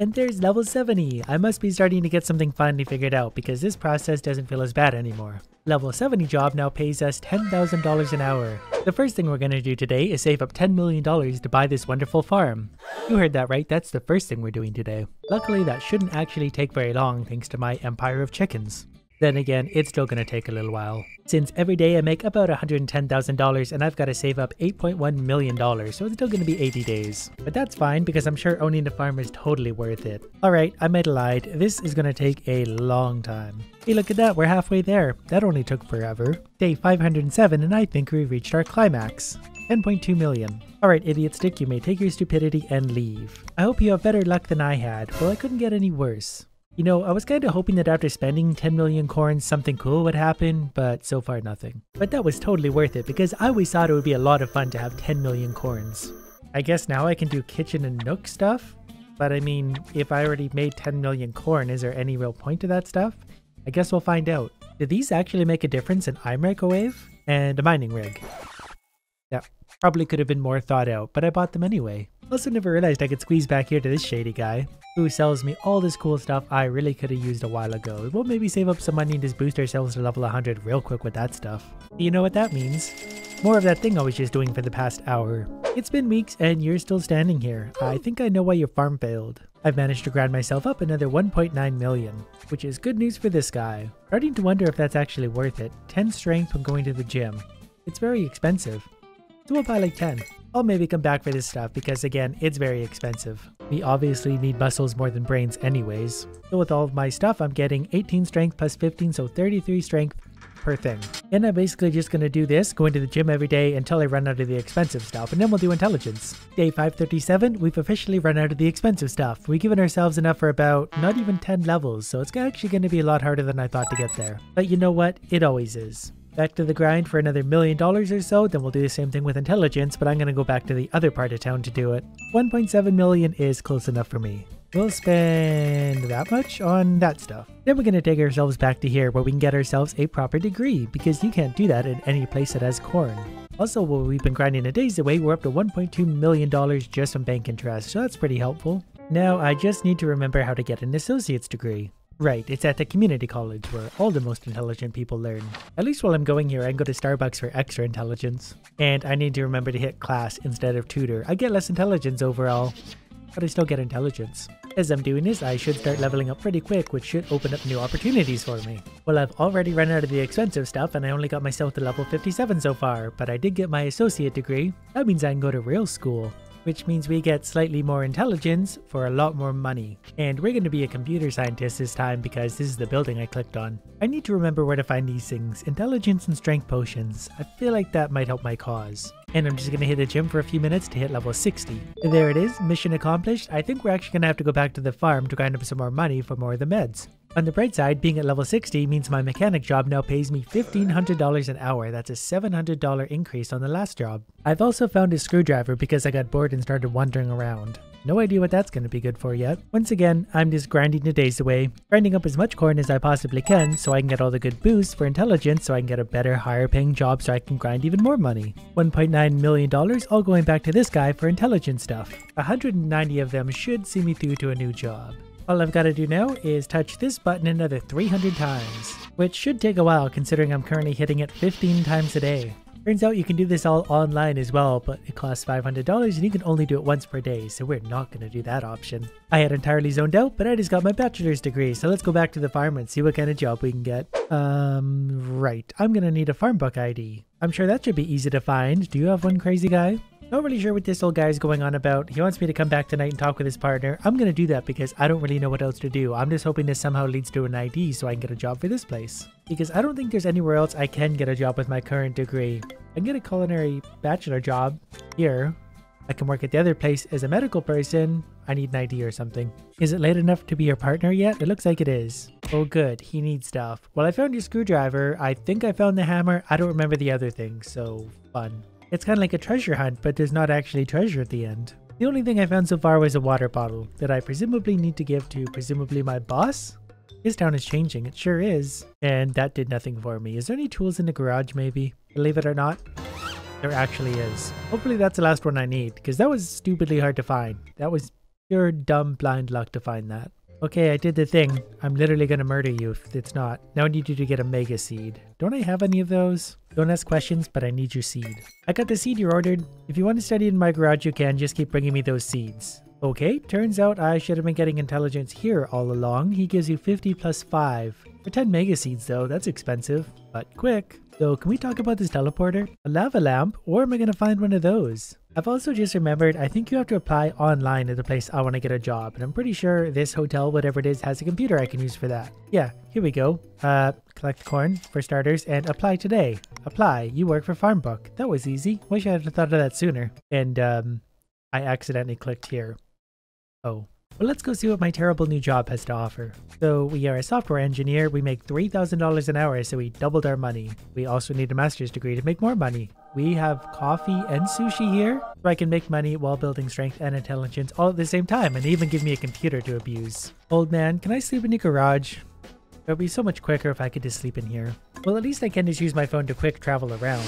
And there's level 70! I must be starting to get something finally figured out because this process doesn't feel as bad anymore. Level 70 job now pays us $10,000 an hour. The first thing we're gonna do today is save up $10 million to buy this wonderful farm. You heard that right, that's the first thing we're doing today. Luckily that shouldn't actually take very long thanks to my empire of chickens. Then again, it's still gonna take a little while. Since every day I make about $110,000 and I've gotta save up $8.1 million, so it's still gonna be 80 days. But that's fine because I'm sure owning a farm is totally worth it. Alright, I might have lied. This is gonna take a long time. Hey, look at that, we're halfway there. That only took forever. Day 507 and I think we reached our climax. 10.2 million. Alright, idiot stick, you may take your stupidity and leave. I hope you have better luck than I had. Well, I couldn't get any worse. You know, I was kinda hoping that after spending 10 million corns something cool would happen, but so far nothing. But that was totally worth it because I always thought it would be a lot of fun to have 10 million corns. I guess now I can do kitchen and nook stuff? But I mean, if I already made 10 million corn, is there any real point to that stuff? I guess we'll find out. Did these actually make a difference in I microwave? And a mining rig. That probably could have been more thought out, but I bought them anyway. Also never realized I could squeeze back here to this shady guy who sells me all this cool stuff I really could have used a while ago. We'll maybe save up some money and just boost ourselves to level 100 real quick with that stuff. You know what that means? More of that thing I was just doing for the past hour. It's been weeks and you're still standing here. I think I know why your farm failed. I've managed to grind myself up another 1.9 million, which is good news for this guy. Starting to wonder if that's actually worth it. 10 strength when going to the gym. It's very expensive. So we'll buy like 10. I'll maybe come back for this stuff because again, it's very expensive. We obviously need muscles more than brains anyways. So with all of my stuff, I'm getting 18 strength plus 15, so 33 strength per thing. And I'm basically just gonna do this, going to the gym every day until I run out of the expensive stuff, and then we'll do intelligence. Day 537, we've officially run out of the expensive stuff. We've given ourselves enough for about not even 10 levels, so it's actually gonna be a lot harder than I thought to get there. But you know what? It always is. Back to the grind for another $1 million or so, then we'll do the same thing with intelligence, but I'm gonna go back to the other part of town to do it. 1.7 million is close enough for me. We'll spend that much on that stuff. Then we're gonna take ourselves back to here where we can get ourselves a proper degree, because you can't do that in any place that has corn. Also, while we've been grinding a days away, we're up to $1.2 million just from bank interest, so that's pretty helpful. Now I just need to remember how to get an associate's degree. Right, it's at the community college where all the most intelligent people learn. At least while I'm going here, I can go to Starbucks for extra intelligence. And I need to remember to hit class instead of tutor. I get less intelligence overall, but I still get intelligence. As I'm doing this, I should start leveling up pretty quick, which should open up new opportunities for me. Well, I've already run out of the expensive stuff and I only got myself to level 57 so far, but I did get my associate degree. That means I can go to real school, which means we get slightly more intelligence for a lot more money. And we're going to be a computer scientist this time because this is the building I clicked on. I need to remember where to find these things, intelligence and strength potions. I feel like that might help my cause. And I'm just going to hit the gym for a few minutes to hit level 60. There it is, mission accomplished. I think we're actually going to have to go back to the farm to grind up some more money for more of the meds. On the bright side, being at level 60 means my mechanic job now pays me $1,500 an hour. That's a $700 increase on the last job. I've also found a screwdriver because I got bored and started wandering around. No idea what that's going to be good for yet. Once again, I'm just grinding the days away, grinding up as much corn as I possibly can so I can get all the good boosts for intelligence so I can get a better, higher paying job so I can grind even more money. $1.9 million all going back to this guy for intelligence stuff. 190 of them should see me through to a new job. All I've got to do now is touch this button another 300 times, which should take a while considering I'm currently hitting it 15 times a day. Turns out you can do this all online as well, but it costs $500 and you can only do it once per day, so we're not going to do that option. I had entirely zoned out, but I just got my bachelor's degree, so let's go back to the farm and see what kind of job we can get. Right, I'm going to need a farm book ID. I'm sure that should be easy to find. Do you have one, crazy guy? Not really sure what this old guy is going on about. He wants me to come back tonight and talk with his partner. I'm gonna do that because I don't really know what else to do. I'm just hoping this somehow leads to an ID so I can get a job for this place. Because I don't think there's anywhere else I can get a job with my current degree. I can get a culinary bachelor job here. I can work at the other place as a medical person. I need an ID or something. Is it late enough to be your partner yet? It looks like it is. Oh good, he needs stuff. Well, I found your screwdriver. I think I found the hammer. I don't remember the other thing, so fun. It's kind of like a treasure hunt, but there's not actually treasure at the end. The only thing I found so far was a water bottle that I presumably need to give to presumably my boss? This town is changing, it sure is. And that did nothing for me. Is there any tools in the garage maybe? Believe it or not, there actually is. Hopefully that's the last one I need, because that was stupidly hard to find. That was Pure dumb blind luck to find that. Okay, I did the thing. I'm literally gonna murder you if it's not. Now I need you to get a mega seed. Don't I have any of those? Don't ask questions, but I need your seed. I got the seed you ordered. If you want to study in my garage, you can. Just keep bringing me those seeds. Okay, turns out I should have been getting intelligence here all along. He gives you 50 plus 5. For 10 mega seeds though, that's expensive, but quick. So can we talk about this teleporter? A lava lamp, or am I gonna find one of those? I've also just remembered, I think you have to apply online at the place I want to get a job, and I'm pretty sure this hotel, whatever it is, has a computer I can use for that. Yeah, here we go. Collect corn, for starters, and apply today. Apply, you work for Farmbook. That was easy. Wish I had thought of that sooner. And, I accidentally clicked here. Oh. Well, let's go see what my terrible new job has to offer. So we are a software engineer. We make $3,000 an hour, so we doubled our money. We also need a master's degree to make more money. We have coffee and sushi here, so I can make money while building strength and intelligence all at the same time, and they even give me a computer to abuse. Old man, can I sleep in your garage? It would be so much quicker if I could just sleep in here. Well, at least I can just use my phone to quick travel around.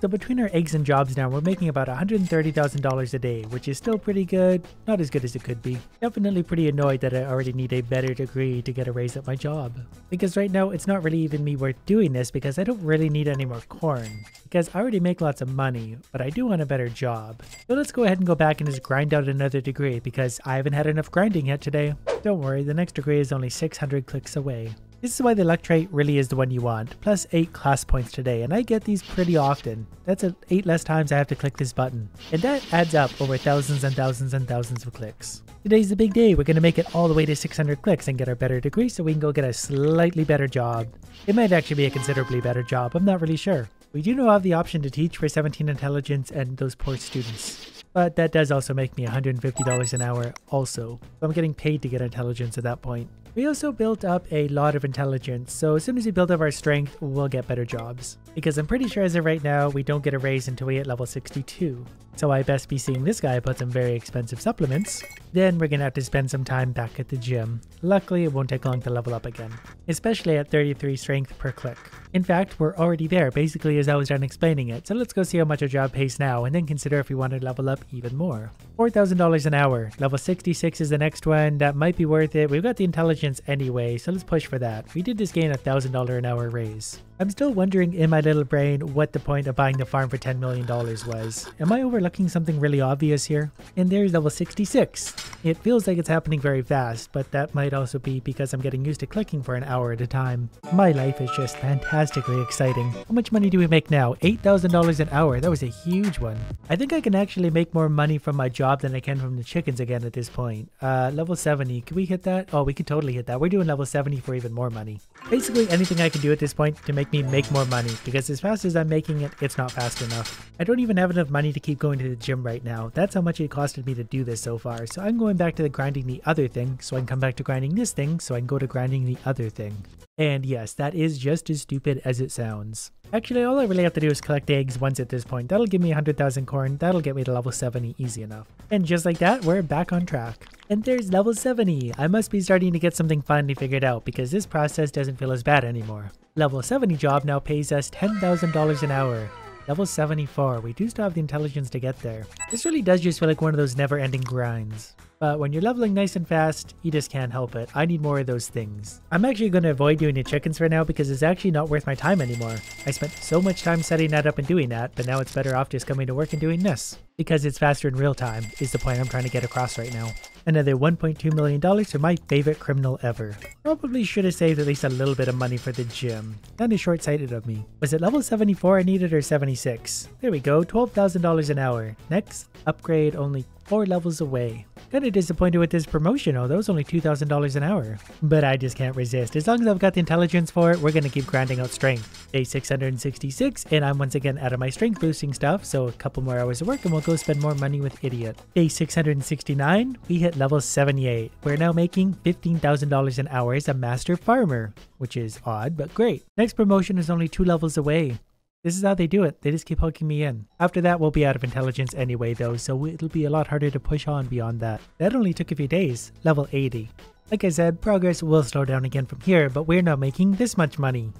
So between our eggs and jobs now, we're making about $130,000 a day, which is still pretty good. Not as good as it could be. Definitely pretty annoyed that I already need a better degree to get a raise at my job. Because right now, it's not really even me worth doing this because I don't really need any more corn. Because I already make lots of money, but I do want a better job. So let's go ahead and go back and just grind out another degree because I haven't had enough grinding yet today. Don't worry, the next degree is only 600 clicks away. This is why the luck trait really is the one you want. Plus 8 class points today, and I get these pretty often. That's 8 less times I have to click this button. And that adds up over thousands and thousands and thousands of clicks. Today's the big day. We're going to make it all the way to 600 clicks and get our better degree so we can go get a slightly better job. It might actually be a considerably better job. I'm not really sure. We do now have the option to teach for 17 intelligence and those poor students. But that does also make me $150 an hour also. So I'm getting paid to get intelligence at that point. We also built up a lot of intelligence, so as soon as we build up our strength, we'll get better jobs. Because I'm pretty sure as of right now, we don't get a raise until we hit level 62. So I best be seeing this guy put some very expensive supplements. Then we're gonna have to spend some time back at the gym. Luckily, it won't take long to level up again. Especially at 33 strength per click. In fact, we're already there, basically as I was done explaining it. So let's go see how much our job pays now, and then consider if we want to level up even more. $4,000 an hour. Level 66 is the next one. That might be worth it. We've got the intelligence anyway, so let's push for that. We did just gain a $1,000 an hour raise. I'm still wondering in my little brain what the point of buying the farm for $10 million was. Am I overlooking something really obvious here? And there's level 66. It feels like it's happening very fast, but that might also be because I'm getting used to clicking for an hour at a time. My life is just fantastically exciting. How much money do we make now? $8,000 an hour. That was a huge one. I think I can actually make more money from my job than I can from the chickens again at this point. Level 70. Can we hit that? Oh, we could totally hit that. We're doing level 70 for even more money. Basically anything I can do at this point to make me make more money, because as fast as I'm making it, it's not fast enough. I don't even have enough money to keep going to the gym right now. That's how much it costed me to do this so far. So I'm going back to the grinding the other thing, so I can come back to grinding this thing, so I can go to grinding the other thing. And yes, that is just as stupid as it sounds. Actually, all I really have to do is collect eggs once at this point. That'll give me 100,000 corn. That'll get me to level 70 easy enough. And just like that, we're back on track. And there's level 70. I must be starting to get something finally figured out because this process doesn't feel as bad anymore. Level 70 job now pays us $10,000 an hour. Level 74. We do still have the intelligence to get there. This really does just feel like one of those never-ending grinds. But when you're leveling nice and fast, you just can't help it. I need more of those things. I'm actually going to avoid doing the chickens for now because it's actually not worth my time anymore. I spent so much time setting that up and doing that, but now it's better off just coming to work and doing this. Because it's faster in real time, is the point I'm trying to get across right now. Another $1.2 million for my favorite criminal ever. Probably should have saved at least a little bit of money for the gym. Kind of short-sighted of me. Was it level 74 I needed or 76? There we go, $12,000 an hour. Next, upgrade only 4 levels away. Kind of disappointed with this promotion, although it was only $2,000 an hour. But I just can't resist. As long as I've got the intelligence for it, we're going to keep grinding out strength. Day 666, and I'm once again out of my strength boosting stuff, so a couple more hours of work and we'll go spend more money with Idiot. Day 669, we hit level 78. We're now making $15,000 an hour as a master farmer, which is odd, but great. Next promotion is only 2 levels away. This is how they do it. They just keep hooking me in. After that, we'll be out of intelligence anyway though, so it'll be a lot harder to push on beyond that. That only took a few days. Level 80. Like I said, progress will slow down again from here, but we're now making this much money.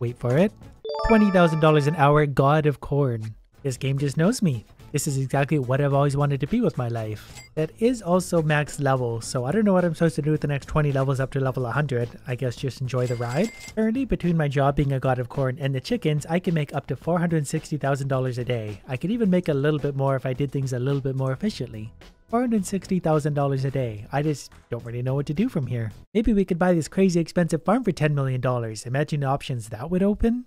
Wait for it. $20,000 an hour, God of Corn. This game just knows me. This is exactly what I've always wanted to be with my life. That is also max level, so I don't know what I'm supposed to do with the next 20 levels up to level 100. I guess just enjoy the ride. Currently, between my job being a god of corn and the chickens, I can make up to $460,000 a day. I could even make a little bit more if I did things a little bit more efficiently. $460,000 a day. I just don't really know what to do from here. Maybe we could buy this crazy expensive farm for $10 million. Imagine the options that would open.